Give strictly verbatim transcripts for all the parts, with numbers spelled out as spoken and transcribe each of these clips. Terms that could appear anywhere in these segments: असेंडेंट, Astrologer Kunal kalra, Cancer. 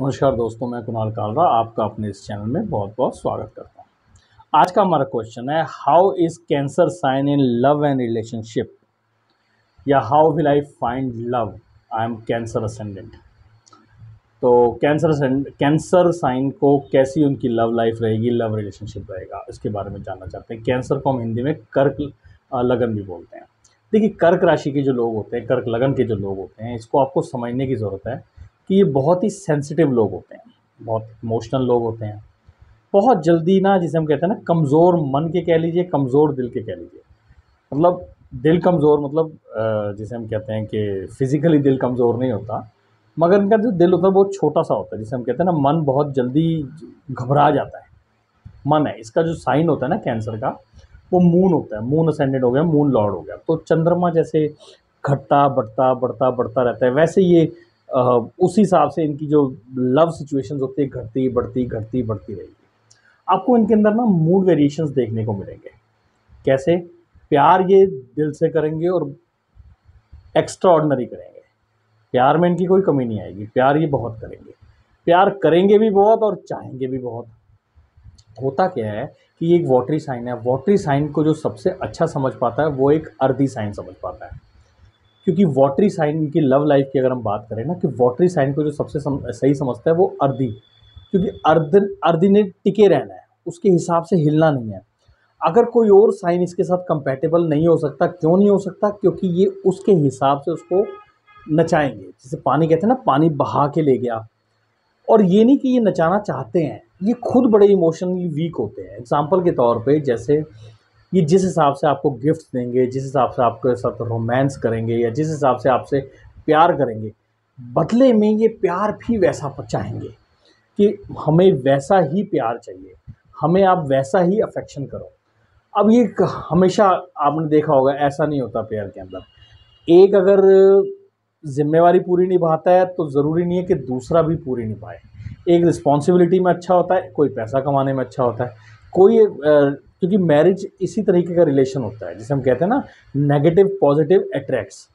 नमस्कार दोस्तों, मैं कुणाल कालरा आपका अपने इस चैनल में बहुत बहुत स्वागत करता हूँ। आज का हमारा क्वेश्चन है how is cancer sign in love and relationship, या how will I find love, I am cancer असेंडेंट। तो कैंसर कैंसर साइन को कैसी उनकी लव लाइफ रहेगी, लव रिलेशनशिप रहेगा, इसके बारे में जानना चाहते हैं। कैंसर को हम हिंदी में कर्क लगन भी बोलते हैं। देखिए, कर्क राशि के जो लोग होते हैं, कर्क लगन के जो लोग होते हैं, इसको आपको समझने की ज़रूरत है कि ये बहुत ही सेंसिटिव लोग होते हैं, बहुत इमोशनल लोग होते हैं, बहुत जल्दी ना, जिसे हम कहते हैं ना, कमज़ोर मन के कह लीजिए, कमज़ोर दिल के कह लीजिए। मतलब दिल कमज़ोर, मतलब जिसे हम कहते हैं कि फिज़िकली दिल कमज़ोर नहीं होता, मगर इनका जो दिल होता है वो छोटा सा होता है, जिसे हम कहते हैं ना, मन बहुत जल्दी घबरा जाता है। मन है इसका जो साइन होता है ना कैंसर का, वो मून होता है। मून असेंडेंट हो गया, मून लॉर्ड हो गया, तो चंद्रमा जैसे घटता बढ़ता बढ़ता बढ़ता रहता है, वैसे ये आ, उसी हिसाब से इनकी जो लव सिचुएशंस होती है घटती बढ़ती घटती बढ़ती रहेगी। आपको इनके अंदर ना मूड वेरिएशंस देखने को मिलेंगे। कैसे? प्यार ये दिल से करेंगे और एक्स्ट्रा ऑर्डिनरी करेंगे। प्यार में इनकी कोई कमी नहीं आएगी, प्यार ये बहुत करेंगे, प्यार करेंगे भी बहुत और चाहेंगे भी बहुत। होता क्या है कि ये एक वॉटरी साइन है। वॉटरी साइन को जो सबसे अच्छा समझ पाता है वो एक अर्दी साइन समझ पाता है, क्योंकि वॉटरी साइन की लव लाइफ की अगर हम बात करें ना, कि वॉटरी साइन को जो सबसे सम, सही समझता है वो अर्दी, क्योंकि अर्द अर्दी ने टिके रहना है, उसके हिसाब से हिलना नहीं है। अगर कोई और साइन इसके साथ कंपेटेबल नहीं हो सकता, क्यों नहीं हो सकता? क्योंकि ये उसके हिसाब से उसको नचाएंगे, जैसे पानी कहते हैं ना, पानी बहा के ले गया। और ये नहीं कि ये नचाना चाहते हैं, ये खुद बड़े इमोशनली वीक होते हैं। एग्जाम्पल के तौर पे, जैसे ये जिस हिसाब से आपको गिफ्ट देंगे, जिस हिसाब से आपके साथ रोमांस करेंगे, या जिस हिसाब से आपसे प्यार करेंगे, बदले में ये प्यार भी वैसा चाहेंगे कि हमें वैसा ही प्यार चाहिए, हमें आप वैसा ही अफेक्शन करो। अब ये हमेशा आपने देखा होगा, ऐसा नहीं होता प्यार के अंदर। एक अगर जिम्मेवारी पूरी निभाता है तो ज़रूरी नहीं है कि दूसरा भी पूरी निभाए। एक रिस्पॉन्सिबिलिटी में अच्छा होता है, कोई पैसा कमाने में अच्छा होता है, कोई, क्योंकि मैरिज इसी तरीके का रिलेशन होता है, जिसे हम कहते हैं ना, नेगेटिव पॉजिटिव अट्रैक्ट्स।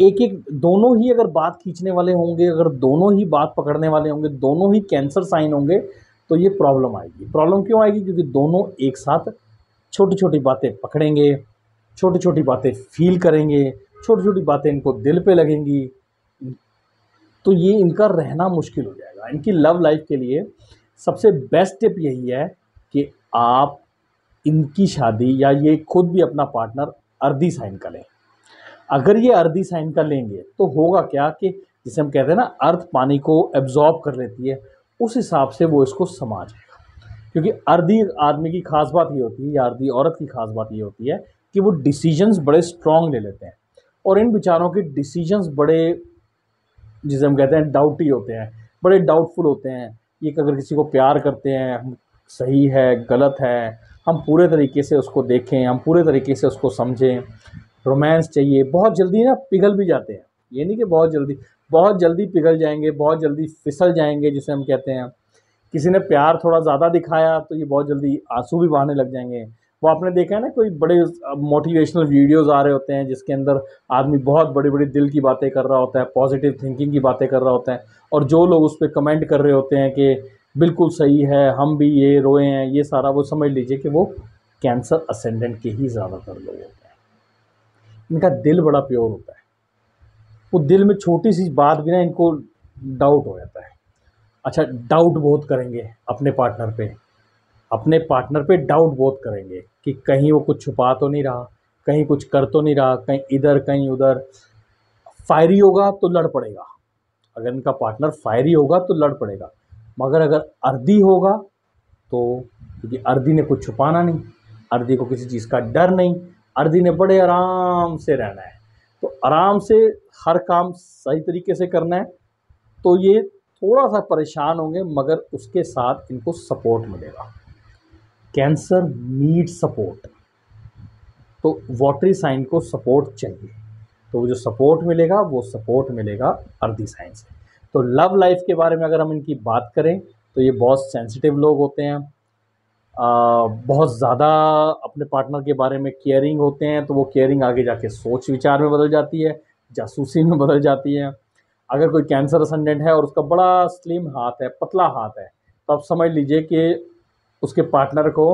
एक एक दोनों ही अगर बात खींचने वाले होंगे, अगर दोनों ही बात पकड़ने वाले होंगे, दोनों ही कैंसर साइन होंगे, तो ये प्रॉब्लम आएगी। प्रॉब्लम क्यों आएगी? क्योंकि दोनों एक साथ छोटी छोटी बातें पकड़ेंगे, छोटी छोटी बातें फील करेंगे, छोटी छोटी बातें इनको दिल पे लगेंगी, तो ये इनका रहना मुश्किल हो जाएगा। इनकी लव लाइफ के लिए सबसे बेस्ट टिप यही है कि आप इनकी शादी, या ये खुद भी अपना पार्टनर अर्दी साइन का लें। अगर ये अर्दी साइन का लेंगे तो होगा क्या कि जिसे हम कहते हैं ना, अर्थ पानी को एब्जॉर्ब कर लेती है, उस हिसाब से वो इसको समा जाएगा। क्योंकि अर्दी आदमी की खास बात ये होती है, या अर्दी औरत की खास बात ये होती है कि वो डिसीजंस बड़े स्ट्रॉन्ग ले लेते हैं, और इन विचारों के डिसीजंस बड़े, जिसे हम कहते हैं, डाउटी होते हैं, बड़े डाउटफुल होते हैं। ये कि अगर किसी को प्यार करते हैं, हम सही है गलत है, हम पूरे तरीके से उसको देखें, हम पूरे तरीके से उसको समझें। रोमांस चाहिए, बहुत जल्दी ना पिघल भी जाते हैं, ये नहीं कि बहुत जल्दी, बहुत जल्दी पिघल जाएंगे, बहुत जल्दी फिसल जाएंगे, जिसे हम कहते हैं। किसी ने प्यार थोड़ा ज़्यादा दिखाया तो ये बहुत जल्दी आंसू भी बहाने लग जाएंगे। वो आपने देखा है ना, कोई बड़े मोटिवेशनल वीडियोस आ रहे होते हैं जिसके अंदर आदमी बहुत बड़ी बड़ी दिल की बातें कर रहा होता है, पॉजिटिव थिंकिंग की बातें कर रहा होता है, और जो लोग उस पर कमेंट कर रहे होते हैं कि बिल्कुल सही है, हम भी ये रोए हैं, ये सारा, वो समझ लीजिए कि वो कैंसर असेंडेंट के ही ज़्यादातर लोग होते हैं। इनका दिल बड़ा प्योर होता है, वो दिल में छोटी सी बात भी ना इनको डाउट हो जाता है। अच्छा, डाउट बहुत करेंगे अपने पार्टनर पर, अपने पार्टनर पे डाउट बहुत करेंगे कि कहीं वो कुछ छुपा तो नहीं रहा, कहीं कुछ कर तो नहीं रहा, कहीं इधर कहीं उधर। फायरी होगा तो लड़ पड़ेगा, अगर इनका पार्टनर फायरी होगा तो लड़ पड़ेगा, मगर अगर अर्दी होगा तो, क्योंकि अर्दी ने कुछ छुपाना नहीं, अर्दी को किसी चीज़ का डर नहीं, अर्दी ने बड़े आराम से रहना है, तो आराम से हर काम सही तरीके से करना है, तो ये थोड़ा सा परेशान होंगे, मगर उसके साथ इनको सपोर्ट मिलेगा। कैंसर नीड सपोर्ट, तो वॉटरी साइन को सपोर्ट चाहिए, तो वो जो सपोर्ट मिलेगा वो सपोर्ट मिलेगा अर्दी साइन से। तो लव लाइफ के बारे में अगर हम इनकी बात करें तो ये बहुत सेंसिटिव लोग होते हैं, आ, बहुत ज़्यादा अपने पार्टनर के बारे में केयरिंग होते हैं, तो वो केयरिंग आगे जाके सोच विचार में बदल जाती है, जासूसी में बदल जाती है। अगर कोई कैंसर असेंडेंट है और उसका बड़ा स्लिम हाथ है, पतला हाथ है, तो आप समझ लीजिए कि उसके पार्टनर को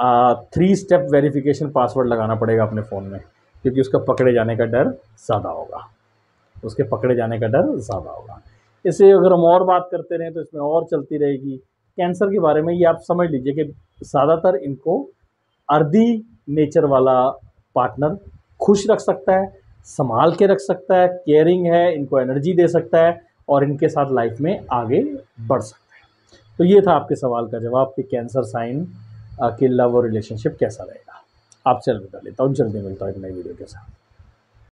आ, थ्री स्टेप वेरिफिकेशन पासवर्ड लगाना पड़ेगा अपने फ़ोन में, क्योंकि उसका पकड़े जाने का डर ज़्यादा होगा, उसके पकड़े जाने का डर ज़्यादा होगा। इससे अगर हम और बात करते रहें तो इसमें और चलती रहेगी। कैंसर के बारे में ये आप समझ लीजिए कि ज़्यादातर इनको अर्दी नेचर वाला पार्टनर खुश रख सकता है, संभाल के रख सकता है, केयरिंग है, इनको एनर्जी दे सकता है और इनके साथ लाइफ में आगे बढ़ सकता है। तो ये था आपके सवाल का जवाब कि कैंसर साइन के लव और रिलेशनशिप कैसा रहेगा। आपसे अलविदा लेता हूँ, जल्दी मिलता हूँ एक नई वीडियो के साथ।